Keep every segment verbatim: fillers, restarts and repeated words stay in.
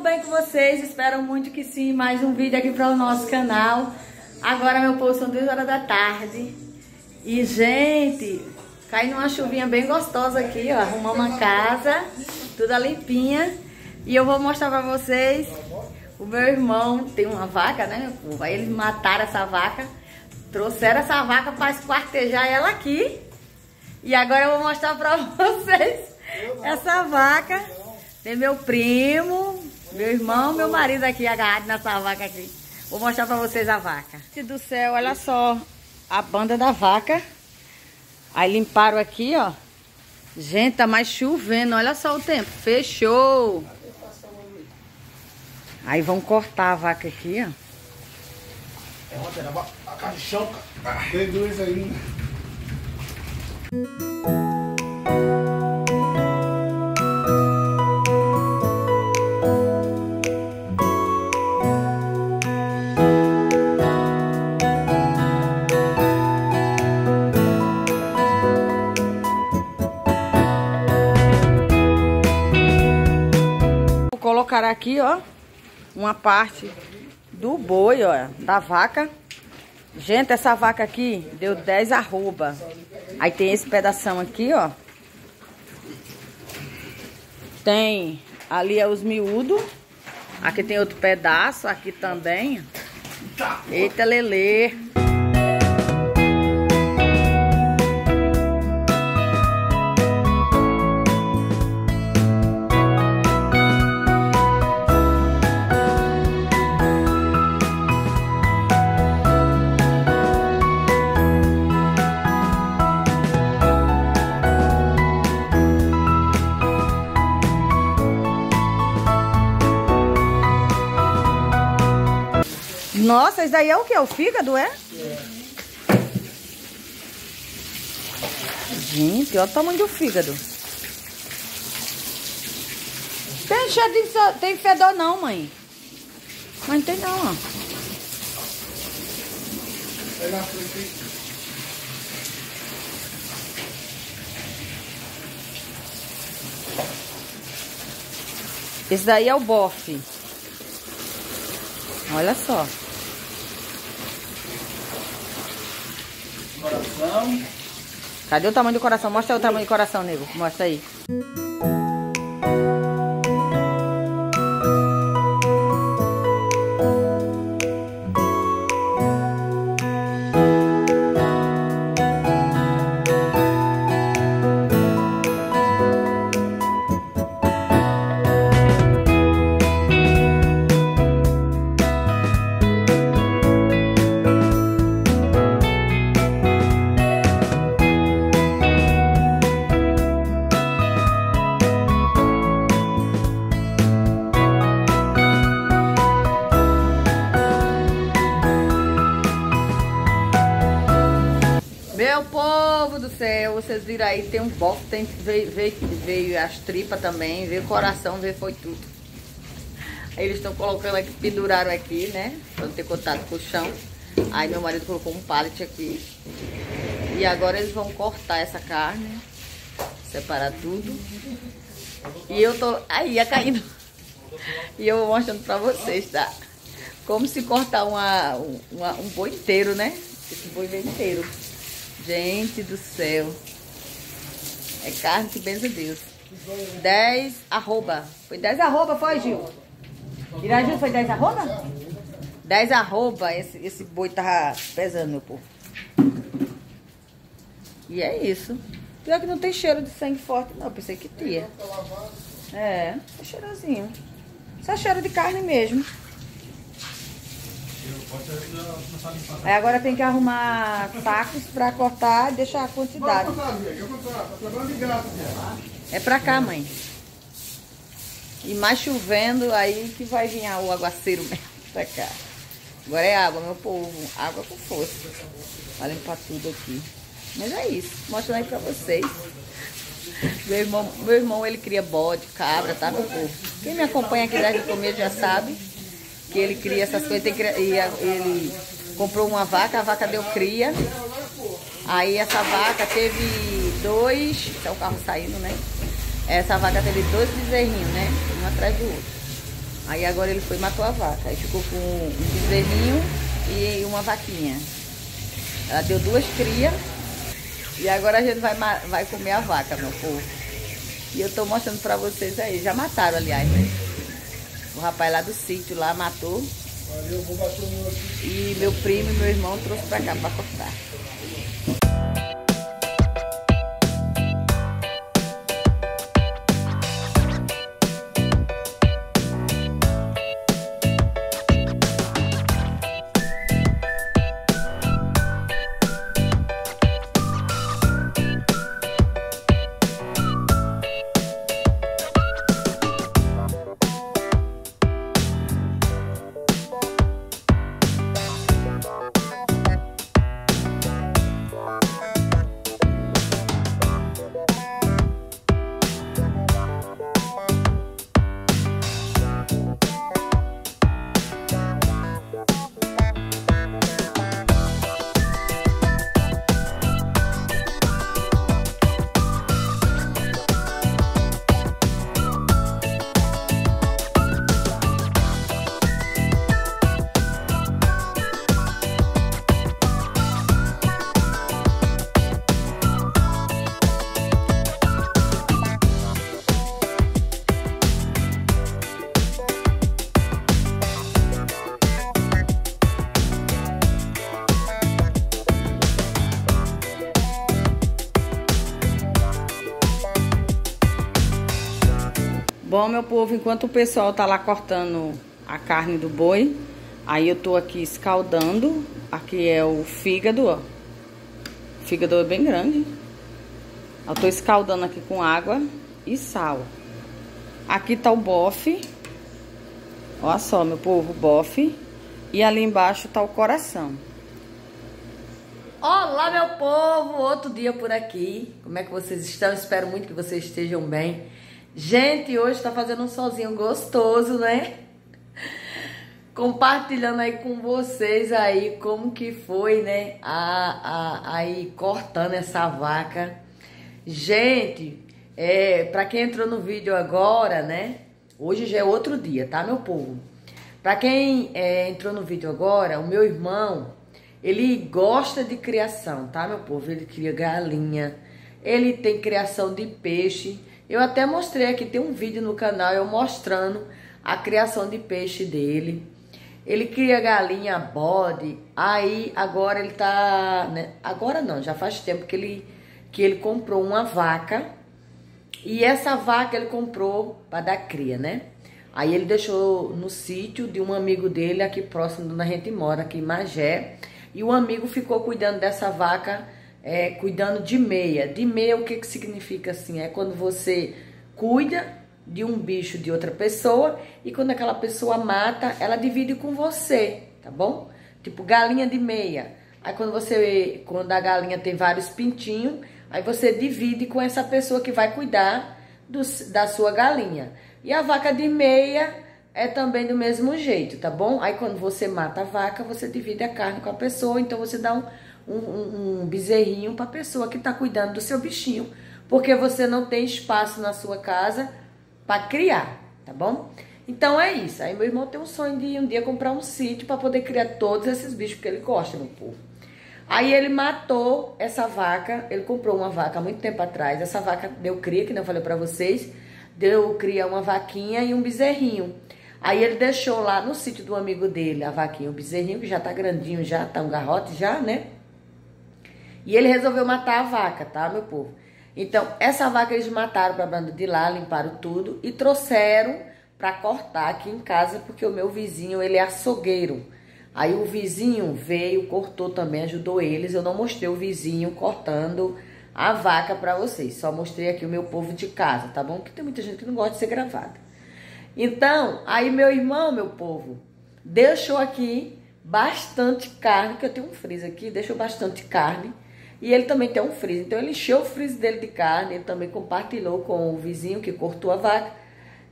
tudo bem com vocês? Espero muito que sim. Mais um vídeo aqui para o nosso canal. Agora, meu povo, são duas horas da tarde. E, gente, caiu uma chuvinha bem gostosa aqui, ó. Arrumamos uma casa, toda limpinha. E eu vou mostrar para vocês. O meu irmão tem uma vaca, né, meu povo? Aí eles mataram essa vaca. Trouxeram essa vaca para esquartejar ela aqui. E agora eu vou mostrar para vocês essa vaca. Tem meu primo, meu irmão, meu marido aqui agarrado nessa vaca aqui. Vou mostrar pra vocês a vaca. Gente do céu, olha só a banda da vaca. Aí limparam aqui, ó. Gente, tá mais chovendo, olha só o tempo. Fechou. Aí vão cortar a vaca aqui, ó. A cara de chão, cara. Tem dois ainda. Vou colocar aqui, ó, uma parte do boi, ó, da vaca. Gente, essa vaca aqui deu dez arroba. Aí tem esse pedação aqui, ó. Tem ali é os miúdos. Aqui tem outro pedaço, aqui também. Eita, lelê. Nossa, isso daí é o que? É o fígado, é? É. Gente, olha o tamanho do fígado. Tem cheiro de... Tem fedor não, mãe. Mas não tem não, ó. Esse daí é o bofe. Olha só. Coração. Cadê o tamanho do coração? Mostra o tamanho do coração, nego. Mostra aí. Meu povo do céu, vocês viram aí, tem um bofe, tem, veio, veio, veio as tripas também, veio o coração, veio foi tudo. Aí eles estão colocando aqui, penduraram aqui, né, pra não ter contato com o chão. Aí meu marido colocou um pallet aqui. E agora eles vão cortar essa carne, separar tudo. E eu tô, aí ia caindo. E eu vou mostrando pra vocês, tá? Como se cortar uma, uma, um boi inteiro, né? Esse boi vem inteiro. Gente do céu. É carne que benza Deus. dez arroba. Foi dez arroba, foi, Gil? Iraju, foi dez arroba? dez arroba. Esse, esse boi tava pesando, meu povo. E é isso. Pior que não tem cheiro de sangue forte, não. Pensei que tinha. É, é cheirosinho. Só cheiro de carne mesmo. Aí agora tem que arrumar sacos pra cortar e deixar a quantidade. É pra cá, mãe. E mais chovendo, aí que vai vir o aguaceiro mesmo pra cá. Agora é água, meu povo. Água com força. Vai limpar tudo aqui. Mas é isso. Mostrando aí pra vocês. Meu irmão, meu irmão ele cria bode, cabra, tá, meu povo? Quem me acompanha aqui deve comer já sabe. Que ele cria essas coisas, tem que, e ele comprou uma vaca, a vaca deu cria. Aí essa vaca teve dois, tá o carro saindo, né? Essa vaca teve dois bezerrinhos, né? Um atrás do outro. Aí agora ele foi e matou a vaca. Aí ficou com um bezerrinho e uma vaquinha. Ela deu duas crias. E agora a gente vai, vai comer a vaca, meu povo. E eu tô mostrando pra vocês aí. Já mataram, aliás, né? O rapaz lá do sítio lá matou. E meu primo e meu irmão trouxe pra cá pra cortar. Bom, meu povo, enquanto o pessoal tá lá cortando a carne do boi, aí eu tô aqui escaldando. Aqui é o fígado, ó. O fígado é bem grande. Eu tô escaldando aqui com água e sal. Aqui tá o bofe. Olha só, meu povo, o bofe. E ali embaixo tá o coração. Olá, meu povo! Outro dia por aqui. Como é que vocês estão? Espero muito que vocês estejam bem. Gente, hoje tá fazendo um solzinho gostoso, né? Compartilhando aí com vocês aí como que foi, né? A, a, aí cortando essa vaca. Gente, é, pra quem entrou no vídeo agora, né? Hoje já é outro dia, tá, meu povo? Pra quem é, entrou no vídeo agora, o meu irmão, ele gosta de criação, tá, meu povo? Ele cria galinha, ele tem criação de peixe. Eu até mostrei aqui, tem um vídeo no canal eu mostrando a criação de peixe dele. Ele cria galinha, bode, aí agora ele tá... Né? Agora não, já faz tempo que ele, que ele comprou uma vaca. E essa vaca ele comprou para dar cria, né? Aí ele deixou no sítio de um amigo dele aqui próximo de onde a gente mora, aqui em Magé. E o amigo ficou cuidando dessa vaca... É, cuidando de meia. De meia, o que que significa assim? É quando você cuida de um bicho de outra pessoa e quando aquela pessoa mata, ela divide com você, tá bom? Tipo, galinha de meia. Aí quando você, quando a galinha tem vários pintinhos, aí você divide com essa pessoa que vai cuidar do, da sua galinha. E a vaca de meia é também do mesmo jeito, tá bom? Aí quando você mata a vaca, você divide a carne com a pessoa, então você dá um Um, um, um bezerrinho para a pessoa que está cuidando do seu bichinho, porque você não tem espaço na sua casa para criar, tá bom? Então é isso. Aí meu irmão tem um sonho de um dia comprar um sítio para poder criar todos esses bichos que ele gosta, meu povo. Aí ele matou essa vaca, ele comprou uma vaca há muito tempo atrás. Essa vaca deu cria, que não falei para vocês, deu cria uma vaquinha e um bezerrinho. Aí ele deixou lá no sítio do amigo dele a vaquinha e o bezerrinho, que já tá grandinho, já tá um garrote já, né? E ele resolveu matar a vaca, tá, meu povo? Então, essa vaca eles mataram pra banda de lá, limparam tudo e trouxeram pra cortar aqui em casa, porque o meu vizinho, ele é açougueiro. Aí o vizinho veio, cortou também, ajudou eles. Eu não mostrei o vizinho cortando a vaca pra vocês, só mostrei aqui o meu povo de casa, tá bom? Porque tem muita gente que não gosta de ser gravada. Então, aí meu irmão, meu povo, deixou aqui bastante carne, que eu tenho um freezer aqui, deixou bastante carne. E ele também tem um freezer, então ele encheu o freezer dele de carne, ele também compartilhou com o vizinho que cortou a vaca,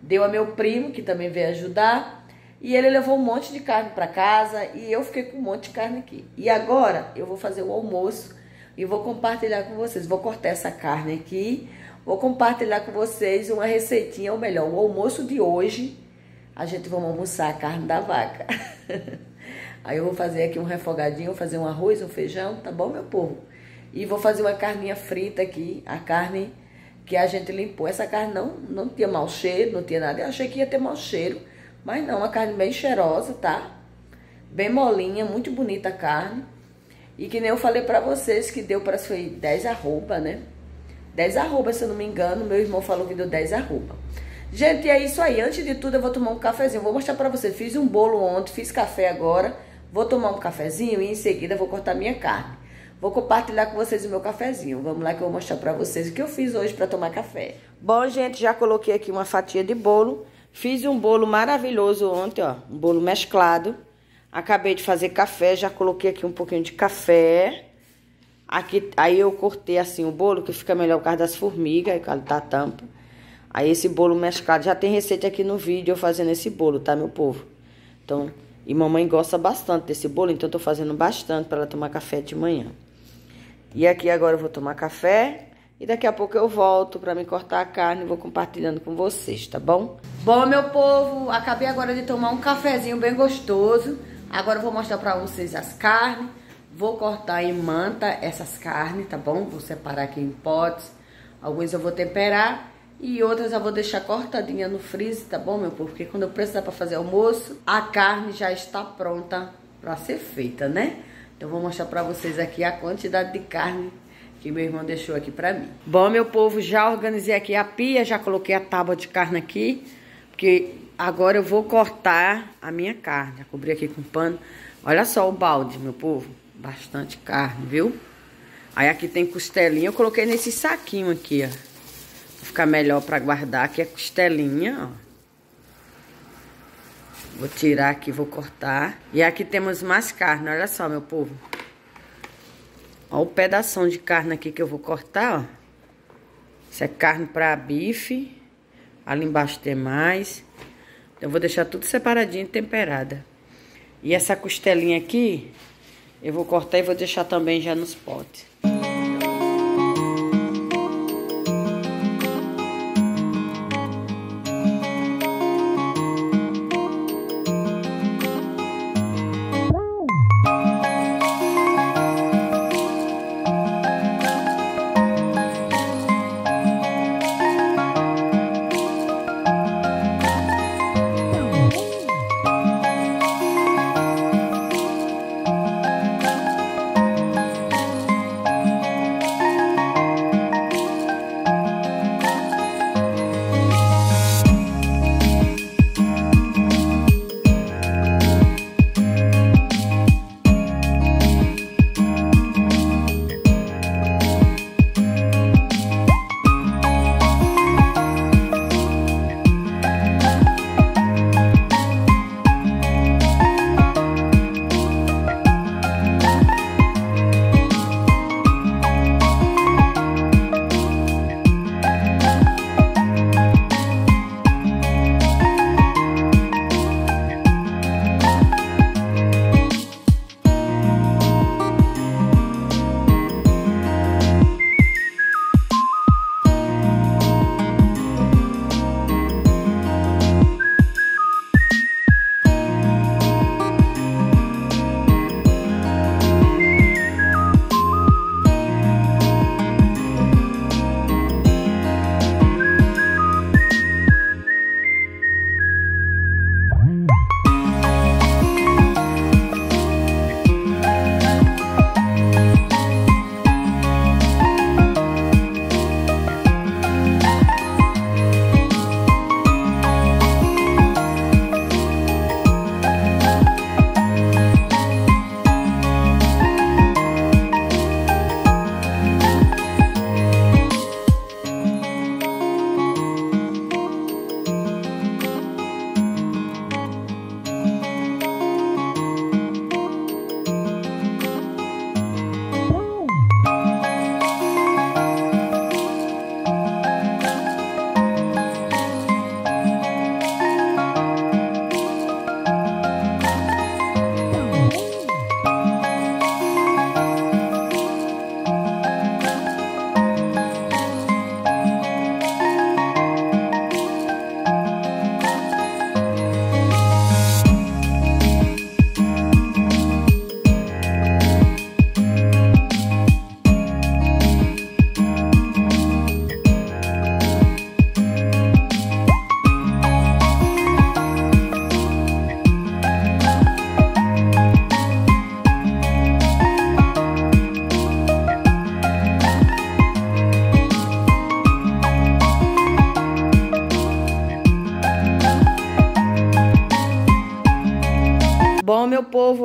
deu a meu primo, que também veio ajudar, e ele levou um monte de carne para casa, e eu fiquei com um monte de carne aqui. E agora eu vou fazer o almoço e vou compartilhar com vocês, vou cortar essa carne aqui, vou compartilhar com vocês uma receitinha, ou melhor, o almoço de hoje, a gente vai almoçar a carne da vaca. Aí eu vou fazer aqui um refogadinho, vou fazer um arroz, um feijão, tá bom, meu povo? E vou fazer uma carninha frita aqui, a carne que a gente limpou. Essa carne não, não tinha mau cheiro, não tinha nada. Eu achei que ia ter mau cheiro, mas não, uma carne bem cheirosa, tá? Bem molinha, muito bonita a carne. E que nem eu falei pra vocês que deu para foi dez arroba, né? dez arroba, se eu não me engano, meu irmão falou que deu dez arroba. Gente, é isso aí. Antes de tudo, eu vou tomar um cafezinho. Vou mostrar pra vocês. Fiz um bolo ontem, fiz café agora. Vou tomar um cafezinho e em seguida vou cortar minha carne. Vou compartilhar com vocês o meu cafezinho. Vamos lá que eu vou mostrar pra vocês o que eu fiz hoje pra tomar café. Bom, gente, já coloquei aqui uma fatia de bolo. Fiz um bolo maravilhoso ontem, ó. Um bolo mesclado. Acabei de fazer café, já coloquei aqui um pouquinho de café. Aqui, aí eu cortei assim o bolo, que fica melhor por causa das formigas e por causa da tampa. Aí esse bolo mesclado, já tem receita aqui no vídeo eu fazendo esse bolo, tá, meu povo? Então, e mamãe gosta bastante desse bolo, então eu tô fazendo bastante para ela tomar café de manhã. E aqui agora eu vou tomar café. E daqui a pouco eu volto pra me cortar a carne e vou compartilhando com vocês, tá bom? Bom, meu povo, acabei agora de tomar um cafezinho bem gostoso. Agora eu vou mostrar pra vocês as carnes. Vou cortar em manta essas carnes, tá bom? Vou separar aqui em potes. Algumas eu vou temperar e outras eu vou deixar cortadinha no freezer, tá bom, meu povo? Porque quando eu precisar pra fazer almoço, a carne já está pronta pra ser feita, né? Então eu vou mostrar pra vocês aqui a quantidade de carne que meu irmão deixou aqui pra mim. Bom, meu povo, já organizei aqui a pia, já coloquei a tábua de carne aqui, porque agora eu vou cortar a minha carne. Já cobri aqui com pano. Olha só o balde, meu povo. Bastante carne, viu? Aí aqui tem costelinha. Eu coloquei nesse saquinho aqui, ó. Pra ficar melhor pra guardar. Aqui é costelinha, ó. Vou tirar aqui, vou cortar. E aqui temos mais carne, olha só, meu povo. Ó o pedação de carne aqui que eu vou cortar, ó. Isso é carne pra bife. Ali embaixo tem mais. Eu vou deixar tudo separadinho e temperada. E essa costelinha aqui, eu vou cortar e vou deixar também já nos potes.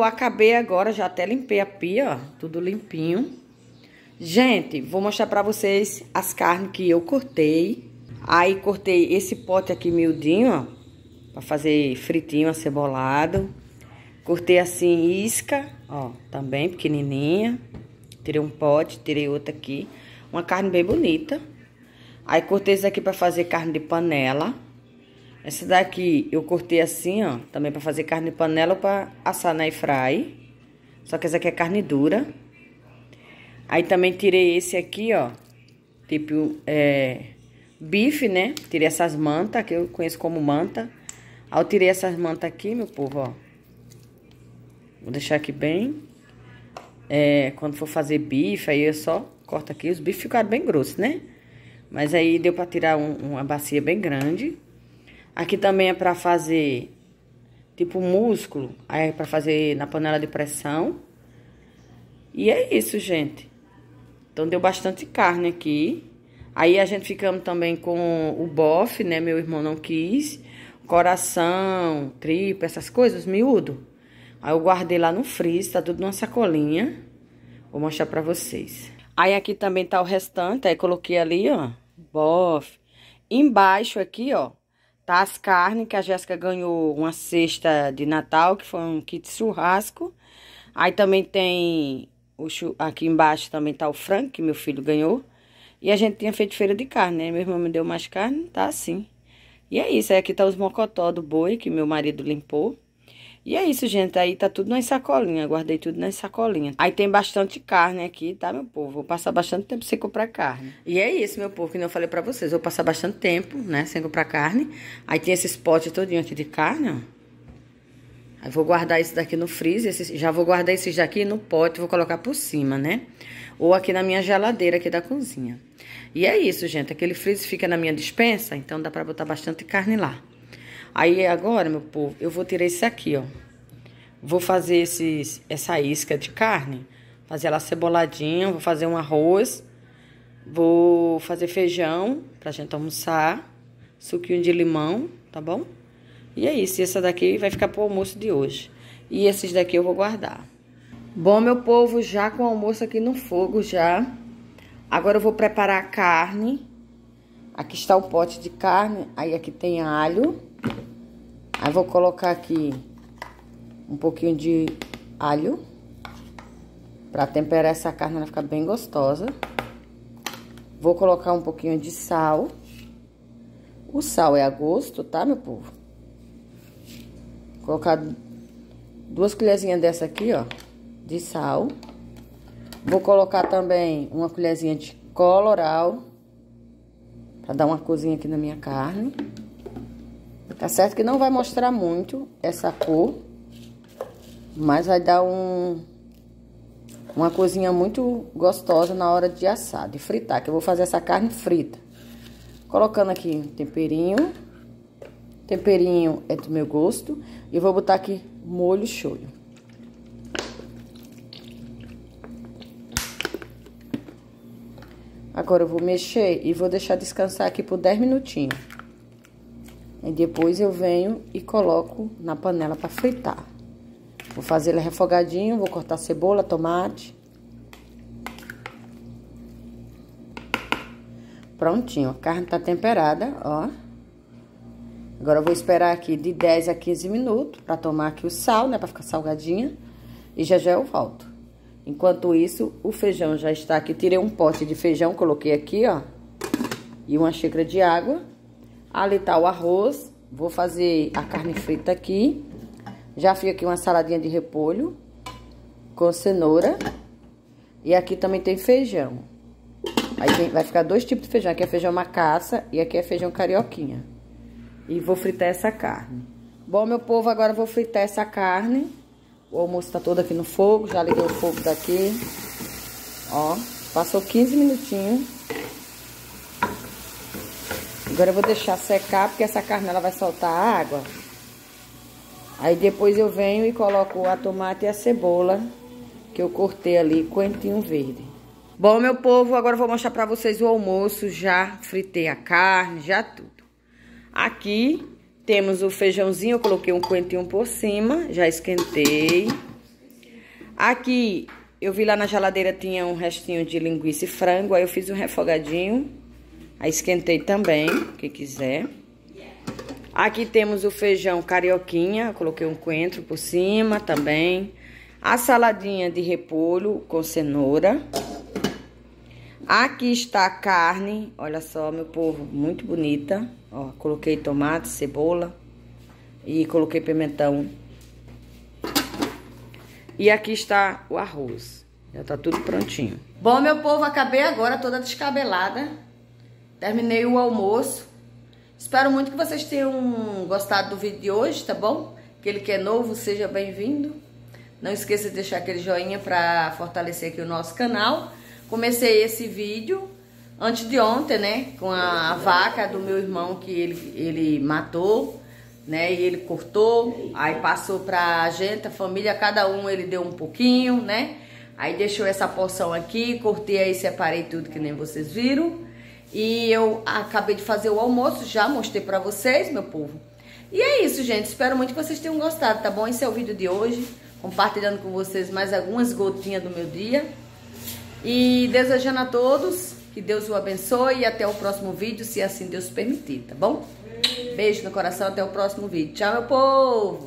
eu acabei agora, já até limpei a pia, ó, tudo limpinho. Gente, vou mostrar pra vocês as carnes que eu cortei. Aí cortei esse pote aqui miudinho, ó, pra fazer fritinho, acebolado. Cortei assim isca, ó, também pequenininha. Tirei um pote, tirei outra aqui. Uma carne bem bonita. Aí cortei isso aqui pra fazer carne de panela. Essa daqui eu cortei assim, ó, também pra fazer carne de panela ou pra assar na air fry. Só que essa aqui é carne dura. Aí também tirei esse aqui, ó, tipo, é, bife, né? Tirei essas mantas, que eu conheço como manta. Aí eu tirei essas mantas aqui, meu povo, ó. Vou deixar aqui bem. É, quando for fazer bife, aí eu só corto aqui. Os bifes ficaram bem grossos, né? Mas aí deu pra tirar um, uma bacia bem grande. Aqui também é pra fazer tipo músculo, aí é pra fazer na panela de pressão. E é isso, gente. Então deu bastante carne aqui. Aí a gente ficamos também com o bofe, né? Meu irmão não quis. Coração, tripa, essas coisas, miúdo. Aí eu guardei lá no freezer, tá tudo numa sacolinha. Vou mostrar pra vocês. Aí aqui também tá o restante, aí coloquei ali, ó, bofe. Embaixo aqui, ó, tá as carnes que a Jéssica ganhou uma cesta de Natal, que foi um kit churrasco. Aí também tem, o chu... aqui embaixo também tá o frango que meu filho ganhou. E a gente tinha feito feira de carne, né? Meu irmão me deu mais carne, tá assim. E é isso, aí aqui tá os mocotó do boi que meu marido limpou. E é isso, gente, aí tá tudo nas sacolinhas, guardei tudo nas sacolinhas. Aí tem bastante carne aqui, tá, meu povo? Vou passar bastante tempo sem comprar carne. E é isso, meu povo, que eu falei pra vocês, vou passar bastante tempo, né, sem comprar carne. Aí tem esses potes todinho aqui de carne, ó. Aí vou guardar esse daqui no freezer, esse, já vou guardar esses daqui no pote, vou colocar por cima, né? Ou aqui na minha geladeira aqui da cozinha. E é isso, gente, aquele freezer fica na minha despensa, então dá pra botar bastante carne lá. Aí agora, meu povo, eu vou tirar esse aqui, ó. Vou fazer esses, essa isca de carne, fazer ela ceboladinha, vou fazer um arroz, vou fazer feijão pra gente almoçar, suquinho de limão, tá bom? E é isso, essa daqui vai ficar pro almoço de hoje. E esses daqui eu vou guardar. Bom, meu povo, já com o almoço aqui no fogo, já. Agora eu vou preparar a carne. Aqui está o pote de carne, aí aqui tem alho. Aí vou colocar aqui um pouquinho de alho. Pra temperar essa carne, ela ficar bem gostosa. Vou colocar um pouquinho de sal. O sal é a gosto, tá, meu povo? Colocar duas colherzinhas dessa aqui, ó, de sal. Vou colocar também uma colherzinha de colorau, pra dar uma corzinha aqui na minha carne. Tá certo que não vai mostrar muito essa cor, mas vai dar um, uma corzinha muito gostosa na hora de assar, de fritar, que eu vou fazer essa carne frita. Colocando aqui um temperinho. Temperinho é do meu gosto. E vou botar aqui molho shoyu. Agora eu vou mexer e vou deixar descansar aqui por dez minutinhos. E depois eu venho e coloco na panela para fritar. Vou fazer ele refogadinho, vou cortar cebola, tomate. Prontinho, a carne tá temperada, ó. Agora eu vou esperar aqui de dez a quinze minutos para tomar aqui o sal, né, para ficar salgadinha. E já já eu volto. Enquanto isso, o feijão já está aqui. Tirei um pote de feijão, coloquei aqui, ó. E uma xícara de água. Ali tá o arroz. Vou fazer a carne frita aqui. Já fiz aqui uma saladinha de repolho com cenoura. E aqui também tem feijão. Aí tem, vai ficar dois tipos de feijão. Aqui é feijão macaça e aqui é feijão carioquinha. E vou fritar essa carne. Bom, meu povo, agora eu vou fritar essa carne. O almoço tá todo aqui no fogo. Já liguei o fogo daqui. Ó, passou quinze minutinhos. Agora eu vou deixar secar, porque essa carne ela vai soltar a água. Aí depois eu venho e coloco a tomate e a cebola, que eu cortei ali, coentinho verde. Bom, meu povo, agora eu vou mostrar pra vocês o almoço. Já fritei a carne, já tudo. Aqui temos o feijãozinho, eu coloquei um coentinho por cima, já esquentei. Aqui, eu vi lá na geladeira tinha um restinho de linguiça e frango, aí eu fiz um refogadinho. Aí esquentei também, quem quiser. Aqui temos o feijão carioquinha, coloquei um coentro por cima também. A saladinha de repolho com cenoura. Aqui está a carne, olha só, meu povo, muito bonita. Ó, coloquei tomate, cebola e coloquei pimentão. E aqui está o arroz. Já tá tudo prontinho. Bom, meu povo, acabei agora toda descabelada. Terminei o almoço. Espero muito que vocês tenham gostado do vídeo de hoje, tá bom? Aquele que é novo, seja bem-vindo. Não esqueça de deixar aquele joinha para fortalecer aqui o nosso canal. Comecei esse vídeo antes de ontem, né? Com a vaca do meu irmão que ele, ele matou, né? E ele cortou, aí passou pra gente, a família, cada um ele deu um pouquinho, né? Aí deixou essa porção aqui, cortei aí, separei tudo que nem vocês viram. E eu acabei de fazer o almoço, já mostrei pra vocês, meu povo. E é isso, gente. Espero muito que vocês tenham gostado, tá bom? Esse é o vídeo de hoje, compartilhando com vocês mais algumas gotinhas do meu dia. E desejando a todos que Deus o abençoe e até o próximo vídeo, se assim Deus permitir, tá bom? Beijo no coração, até o próximo vídeo. Tchau, meu povo!